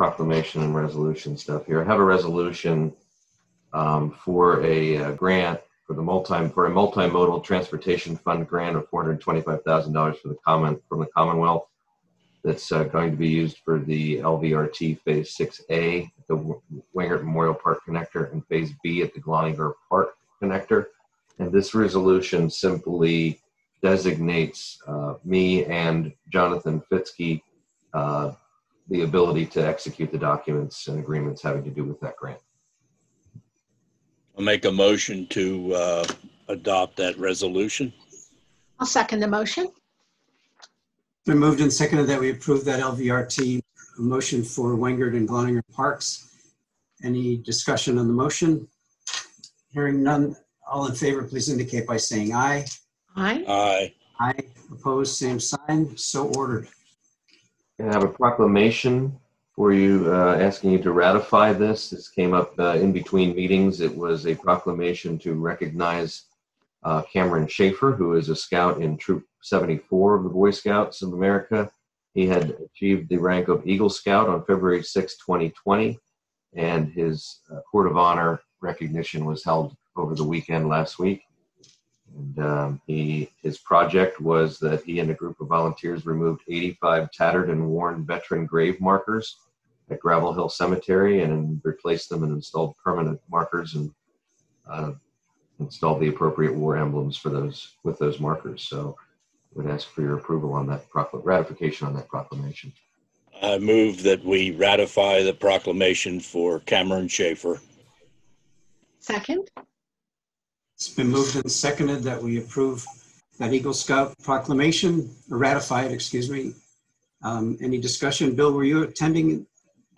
proclamation and resolution stuff here. I have a resolution for a grant for a multimodal transportation fund grant of $425,000 from the Commonwealth. That's going to be used for the LVRT Phase 6A at the Wengert Memorial Park connector and Phase B at the Gloninger Park connector. And this resolution simply designates me and Jonathan Fitzkee the ability to execute the documents and agreements having to do with that grant. I'll make a motion to adopt that resolution. I'll second the motion. It's been moved and seconded that we approve that LVRT motion for Wengert and Gloninger Parks. Any discussion on the motion? Hearing none, all in favor, please indicate by saying aye. Aye. Aye. Aye. Opposed, same sign. So ordered. I have a proclamation for you asking you to ratify this. This came up in between meetings. It was a proclamation to recognize Cameron Shaffer, who is a scout in Troop 74 of the Boy Scouts of America. He had achieved the rank of Eagle Scout on February 6, 2020, and his Court of Honor recognition was held over the weekend last week. And his project was that he and a group of volunteers removed 85 tattered and worn veteran grave markers at Gravel Hill Cemetery and replaced them and installed permanent markers and installed the appropriate war emblems for those with those markers. So I would ask for your approval on that ratification on that proclamation. I move that we ratify the proclamation for Cameron Shaffer. Second. It's been moved and seconded that we approve that Eagle Scout proclamation, or ratify it, excuse me. Any discussion? Bill, were you attending?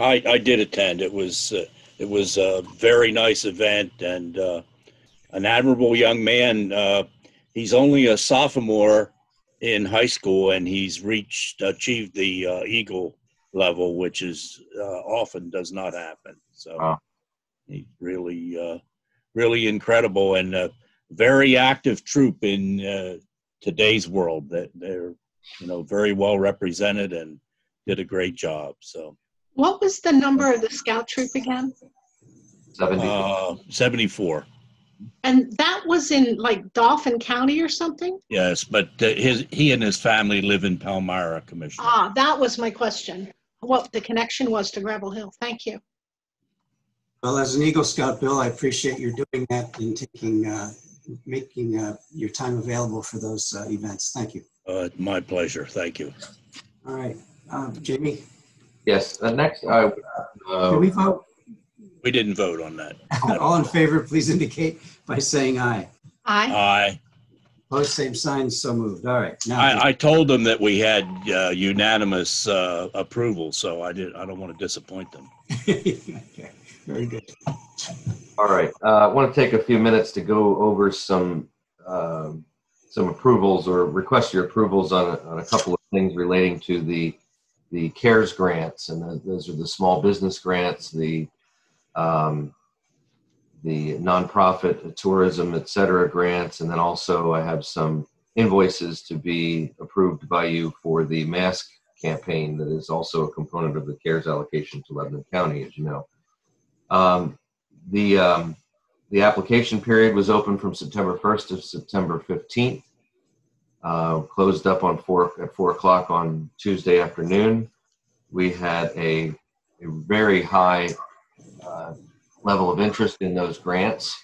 I did attend. It was a very nice event and an admirable young man. He's only a sophomore in high school and he's achieved the Eagle level, which is often does not happen. So wow. He really... really incredible and a very active troop in today's world. That they're, you know, very well represented and did a great job. So, what was the number of the scout troop again? 74. And that was in like Dauphin County or something. Yes, but he and his family live in Palmyra, Commissioner. Ah, that was my question. What the connection was to Gravel Hill? Thank you. Well, as an Eagle Scout, Bill, I appreciate your doing that and taking, making your time available for those events. Thank you. My pleasure. Thank you. All right. Jamie? Yes. Next, did we vote? We didn't vote on that. All in favor, please indicate by saying aye. Aye. Aye. Opposed, same sign, so moved. All right. Now I told them that we had unanimous approval, so I don't want to disappoint them. Okay. Very good. All right. I want to take a few minutes to go over some approvals or request your approvals on a couple of things relating to the CARES grants, and those are the small business grants, the nonprofit tourism, et cetera, grants, and then also I have some invoices to be approved by you for the mask campaign that is also a component of the CARES allocation to Lebanon County, as you know. The application period was open from September 1st to September 15th, closed up on at 4 o'clock on Tuesday afternoon. We had a very high level of interest in those grants.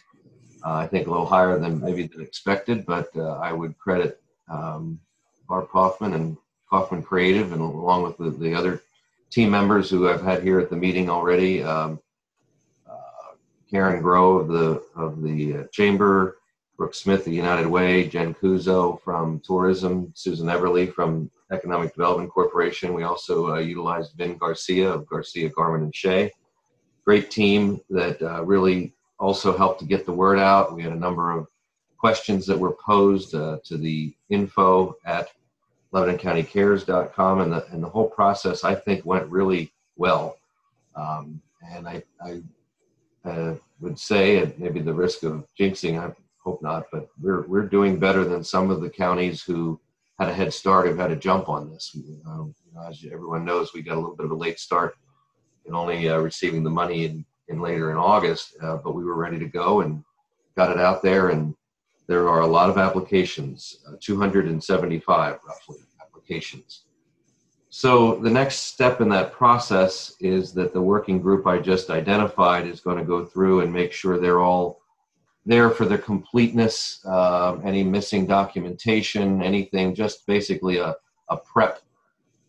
I think a little higher than maybe than expected, but I would credit Barb Kaufman and Kaufman Creative, and along with the other team members who I've had here at the meeting already, Karen Groh of the Chamber, Brooke Smith of United Way, Jen Cuzo from Tourism, Susan Everly from Economic Development Corporation. We also utilized Vin Garcia of Garcia Garmin and Shea. Great team that really also helped to get the word out. We had a number of questions that were posed to the info at LebanonCountyCares.com, and the whole process I think went really well. And I would say, at maybe the risk of jinxing, I hope not, but we're doing better than some of the counties who had a head start, who had a jump on this. As everyone knows, we got a little bit of a late start and only receiving the money in later in August, but we were ready to go and got it out there. And there are a lot of applications, 275 roughly applications. So the next step in that process is that the working group I just identified is going to go through and make sure they're all there for their completeness, any missing documentation, anything, just basically a prep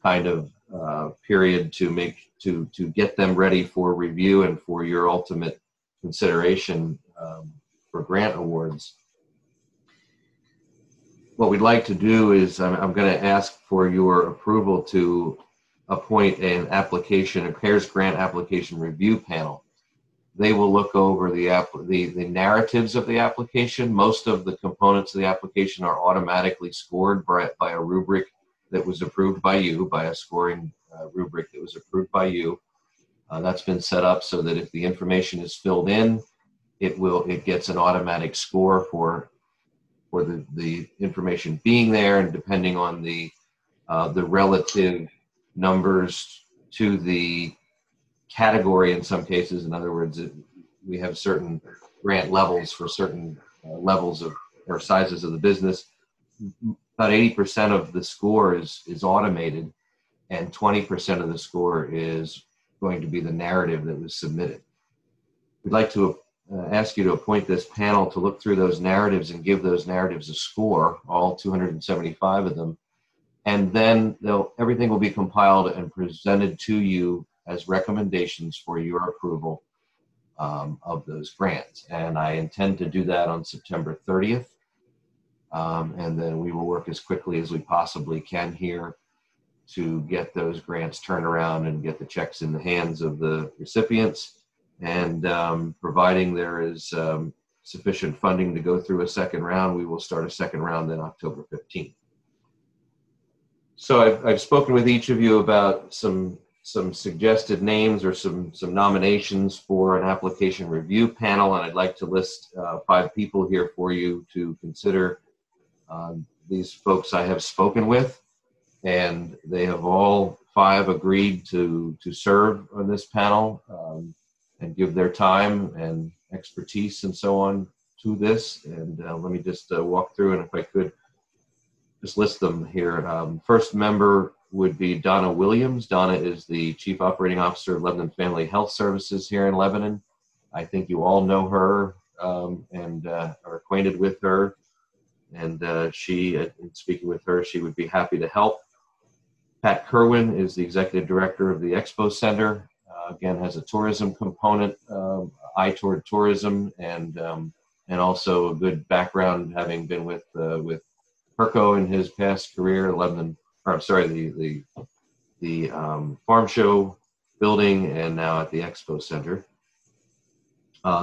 kind of period to get them ready for review and for your ultimate consideration for grant awards. What we'd like to do is I'm going to ask for your approval to appoint an application, a CARES grant application review panel. They will look over the narratives of the application. Most of the components of the application are automatically scored by a rubric that was approved by you, by a scoring rubric that was approved by you. That's been set up so that if the information is filled in, it gets an automatic score for the information being there, and depending on the relative numbers to the category in some cases. In other words, we have certain grant levels for certain levels of or sizes of the business. About 80% of the score is automated, and 20% of the score is going to be the narrative that was submitted. We'd like to ask you to appoint this panel to look through those narratives and give those narratives a score, all 275 of them, and then everything will be compiled and presented to you as recommendations for your approval of those grants. And I intend to do that on September 30th, and then we will work as quickly as we possibly can here to get those grants turned around and get the checks in the hands of the recipients. And providing there is sufficient funding to go through a second round, we will start a second round then October 15th. So I've spoken with each of you about some suggested names or some nominations for an application review panel, and I'd like to list 5 people here for you to consider. These folks I have spoken with, and they have all 5 agreed to serve on this panel. And give their time and expertise and so on to this. And let me just walk through, and if I could just list them here. First member would be Donna Williams. Donna is the Chief Operating Officer of Lebanon Family Health Services here in Lebanon. I think you all know her and are acquainted with her. And in speaking with her, she would be happy to help. Pat Kerwin is the Executive Director of the Expo Center. Again, has a tourism component, eye toward tourism, and also a good background, having been with Perco in his past career, Lebanon, or I'm sorry, the farm show building, and now at the Expo Center.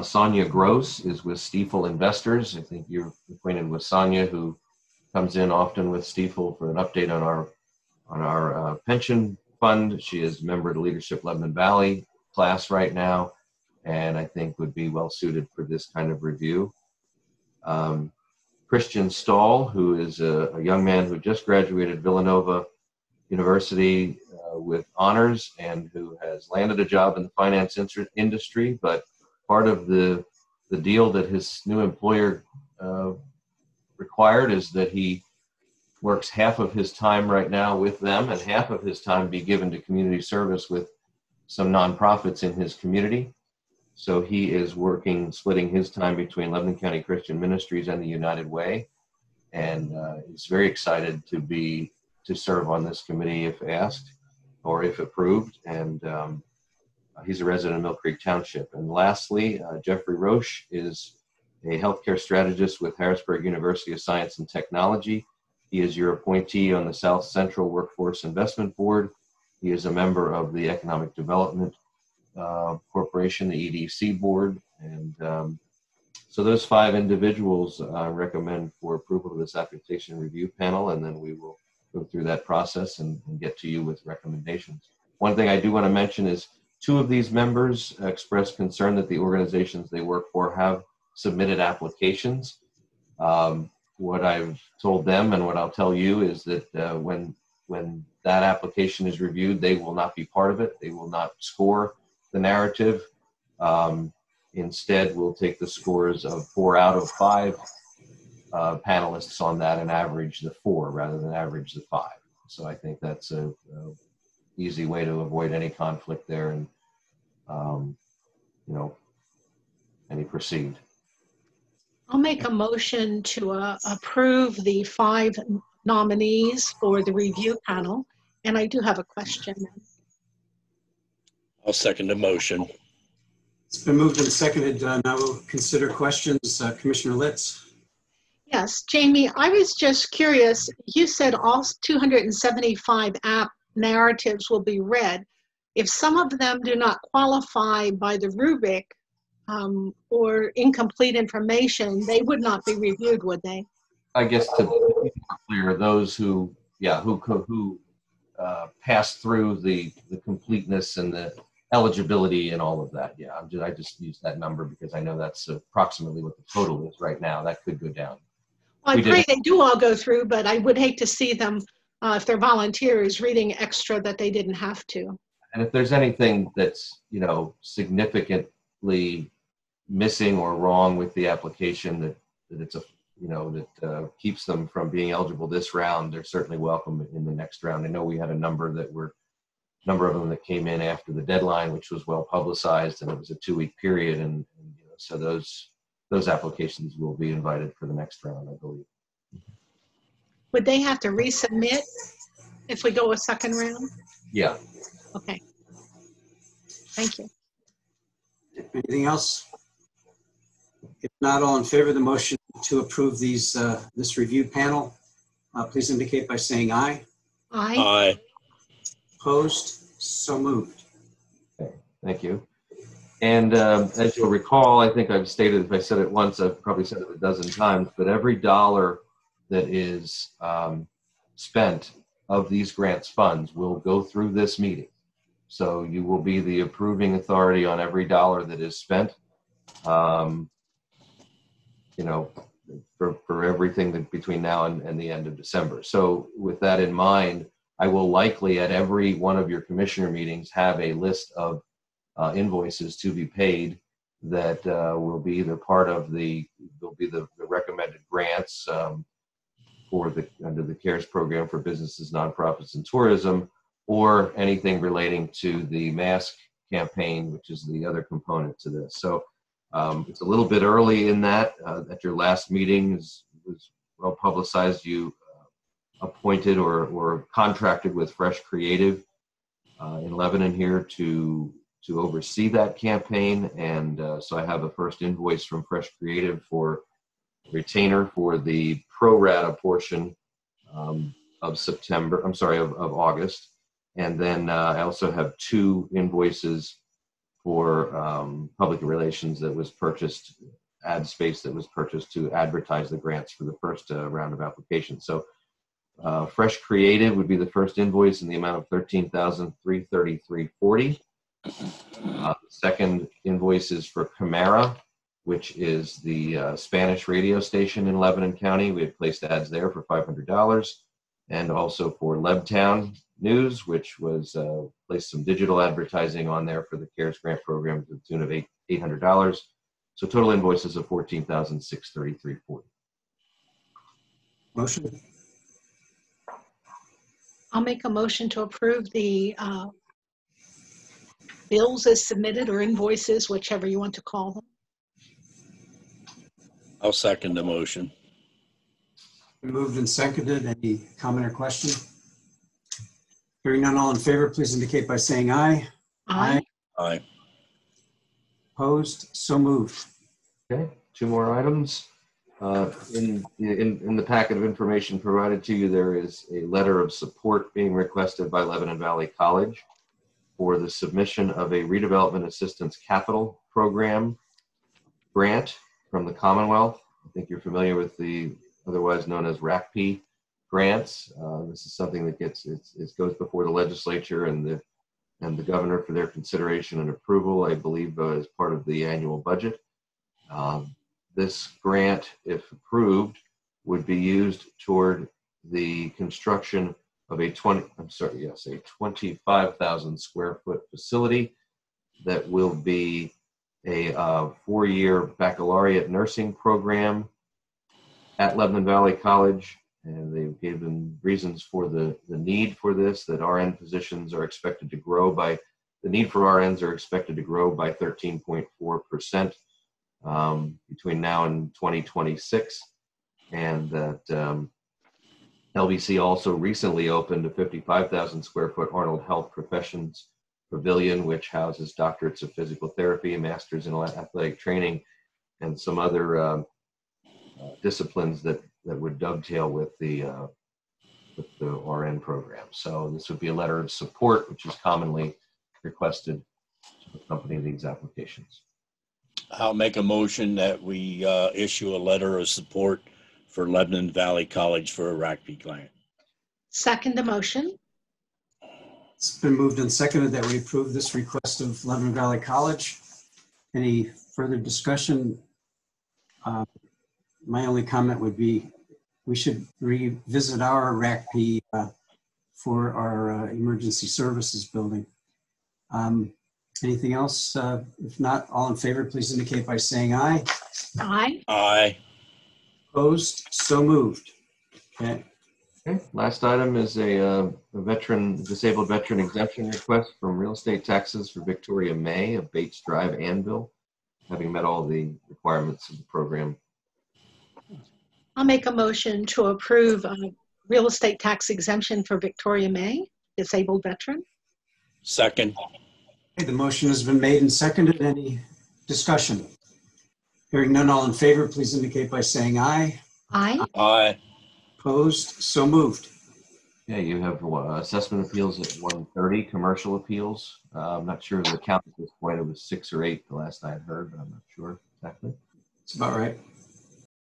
Sonia Gross is with Stiefel Investors. I think you're acquainted with Sonia, who comes in often with Stiefel for an update on our pension fund. She is a member of the Leadership Lebanon Valley class right now, and I think would be well suited for this kind of review. Christian Stahl, who is a young man who just graduated Villanova University with honors, and who has landed a job in the finance industry, but part of the deal that his new employer required is that he works half of his time right now with them and half of his time be given to community service with some nonprofits in his community. So he is working, splitting his time between Lebanon County Christian Ministries and the United Way, and is very excited to serve on this committee if asked or if approved. And he's a resident of Mill Creek Township. And lastly, Geofrey Rouche is a healthcare strategist with Harrisburg University of Science and Technology. He is your appointee on the South Central Workforce Investment Board. He is a member of the Economic Development Corporation, the EDC board. And so those 5 individuals I recommend for approval of this application review panel, and then we will go through that process and get to you with recommendations. One thing I do want to mention is 2 of these members expressed concern that the organizations they work for have submitted applications. What I've told them and what I'll tell you is that when that application is reviewed, they will not be part of it. They will not score. the narrative. Instead, we'll take the scores of 4 out of 5 panelists on that and average the 4 rather than average the 5. So I think that's a easy way to avoid any conflict there and, you know, any perceived. I'll make a motion to approve the 5 nominees for the review panel. And I do have a question. I'll second the motion. It's been moved and seconded. Now we'll consider questions. Commissioner Litz. Yes, Jamie, I was just curious. You said all 275 app narratives will be read. If some of them do not qualify by the rubric or incomplete information, they would not be reviewed, would they? I guess to be clear, those who pass through the completeness and the eligibility and all of that. Yeah, I just used that number because I know that's approximately what the total is right now. That could go down. Well, I pray they do all go through, but I would hate to see them, if they're volunteers, reading extra that they didn't have to. And if there's anything that's, you know, significantly missing or wrong with the application that it's a, you know, that keeps them from being eligible this round, they're certainly welcome in the next round. I know we had a number of them that came in after the deadline, which was well publicized, and it was a 2-week period, and you know, so those applications will be invited for the next round, I believe. Would they have to resubmit if we go a second round? Yeah. Okay. Thank you. Anything else? If not, all in favor of the motion to approve these this review panel, please indicate by saying aye. Aye. Aye. Opposed? So moved. Okay, thank you. And as you'll recall, I think I've stated, if I said it once, I've probably said it a dozen times, but every dollar that is spent of these grants funds will go through this meeting. So you will be the approving authority on every dollar that is spent, you know, for everything that between now and the end of December. So with that in mind, I will likely at every one of your commissioner meetings have a list of invoices to be paid that will be either part of the recommended grants for under the CARES program for businesses, nonprofits, and tourism, or anything relating to the mask campaign, which is the other component to this. So it's a little bit early in that. At your last meeting was well publicized. You appointed or contracted with Fresh Creative in Lebanon here to oversee that campaign, and so I have a first invoice from Fresh Creative for retainer for the pro rata portion of September, I'm sorry, of August, and then I also have 2 invoices for public relations that was purchased, ad space that was purchased to advertise the grants for the first round of applications. So Fresh Creative would be the first invoice in the amount of $13,333.40. Second invoice is for Camara, which is the Spanish radio station in Lebanon County. We had placed ads there for $500, and also for LebTown News, which was placed some digital advertising on there for the CARES grant program to the tune of $800. So total invoices of $14,633.40. Motion. I'll make a motion to approve the bills as submitted, or invoices, whichever you want to call them. I'll second the motion. Moved and seconded. Any comment or question? Hearing none, all in favor, please indicate by saying aye. Aye. Aye. Aye. Opposed? So moved. Okay, 2 more items. In the packet of information provided to you, there is a letter of support being requested by Lebanon Valley College for the submission of a redevelopment assistance capital program grant from the Commonwealth. I think you're familiar with the otherwise known as RACP grants. This is something that goes before the legislature and the governor for their consideration and approval, I believe, as part of the annual budget. This grant, if approved, would be used toward the construction of a 25,000 square foot facility that will be a 4-year baccalaureate nursing program at Lebanon Valley College. And they've given reasons for the need for this, that RN positions are expected to grow by, the need for RNs are expected to grow by 13.4% between now and 2026. And that LVC also recently opened a 55,000 square foot Arnold Health Professions Pavilion, which houses doctorates of physical therapy, masters in athletic training, and some other disciplines that would dovetail with the RN program. So this would be a letter of support, which is commonly requested to accompany these applications. I'll make a motion that we issue a letter of support for Lebanon Valley College for a RACP grant. Second the motion. It's been moved and seconded that we approve this request of Lebanon Valley College. Any further discussion? My only comment would be we should revisit our RACP for our emergency services building. Anything else? If not, all in favor, please indicate by saying aye. Aye. Aye. Opposed? So moved. Okay. Okay. Last item is a veteran, disabled veteran exemption request from real estate taxes for Victoria May of Bates Drive, Annville, having met all the requirements of the program. I'll make a motion to approve a real estate tax exemption for Victoria May, disabled veteran. Second. Okay, the motion has been made and seconded. Any discussion? Hearing none, all in favor, please indicate by saying aye. Aye. Aye. Opposed? So moved. Yeah, you have assessment appeals at 130, commercial appeals. I'm not sure of the count at this point. It was 6 or 8 the last I had heard, but I'm not sure exactly. That's about right.